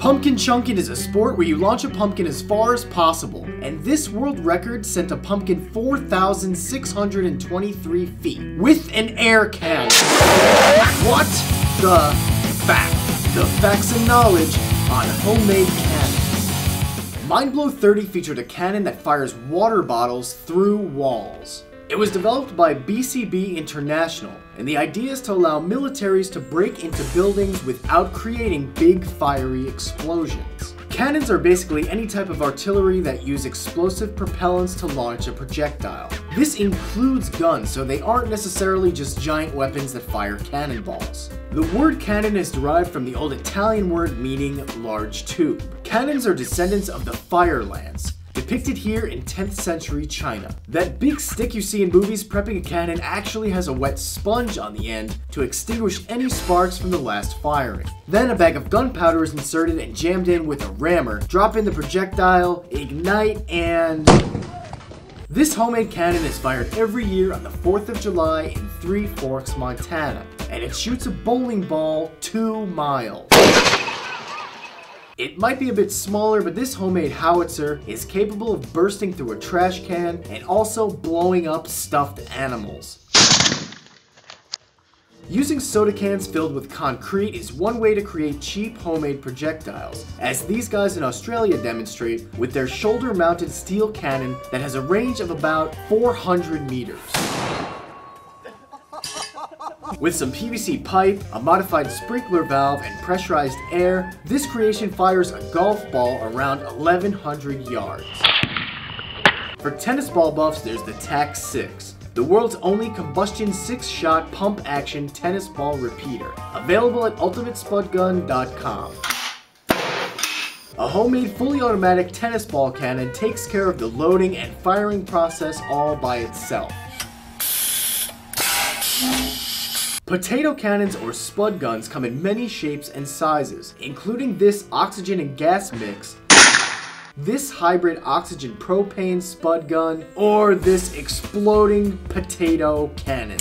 Pumpkin Chunkin' is a sport where you launch a pumpkin as far as possible, and this world record sent a pumpkin 4,623 feet with an air cannon. What the fact? The facts and knowledge on homemade cannons. Mind Blow 30 featured a cannon that fires water bottles through walls. It was developed by BCB International, and the idea is to allow militaries to break into buildings without creating big fiery explosions. Cannons are basically any type of artillery that use explosive propellants to launch a projectile. This includes guns, so they aren't necessarily just giant weapons that fire cannonballs. The word cannon is derived from the old Italian word meaning large tube. Cannons are descendants of the Fire Lance, depicted here in 10th century China. That big stick you see in movies prepping a cannon actually has a wet sponge on the end to extinguish any sparks from the last firing. Then a bag of gunpowder is inserted and jammed in with a rammer, drop in the projectile, ignite, and... This homemade cannon is fired every year on the 4th of July in Three Forks, Montana, and it shoots a bowling ball 2 miles. It might be a bit smaller, but this homemade howitzer is capable of bursting through a trash can and also blowing up stuffed animals. Using soda cans filled with concrete is one way to create cheap homemade projectiles, as these guys in Australia demonstrate with their shoulder-mounted steel cannon that has a range of about 400 meters. With some PVC pipe, a modified sprinkler valve, and pressurized air, this creation fires a golf ball around 1,100 yards. For tennis ball buffs, there's the TAC 6, the world's only combustion 6-shot pump-action tennis ball repeater, available at ultimatespudgun.com. A homemade fully automatic tennis ball cannon takes care of the loading and firing process all by itself. Potato cannons or spud guns come in many shapes and sizes, including this oxygen and gas mix, this hybrid oxygen propane spud gun, or this exploding potato cannon.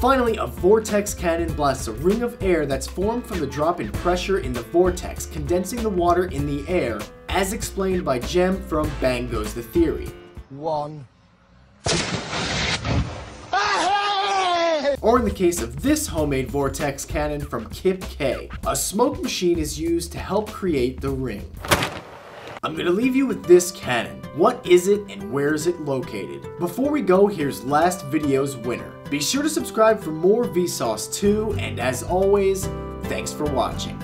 Finally, a vortex cannon blasts a ring of air that's formed from the drop in pressure in the vortex, condensing the water in the air, as explained by Jem from Bang Goes the Theory. One. Or in the case of this homemade vortex cannon from Kip K, a smoke machine is used to help create the ring. I'm gonna leave you with this cannon. What is it and where is it located? Before we go, here's last video's winner. Be sure to subscribe for more Vsauce 2, and as always, thanks for watching.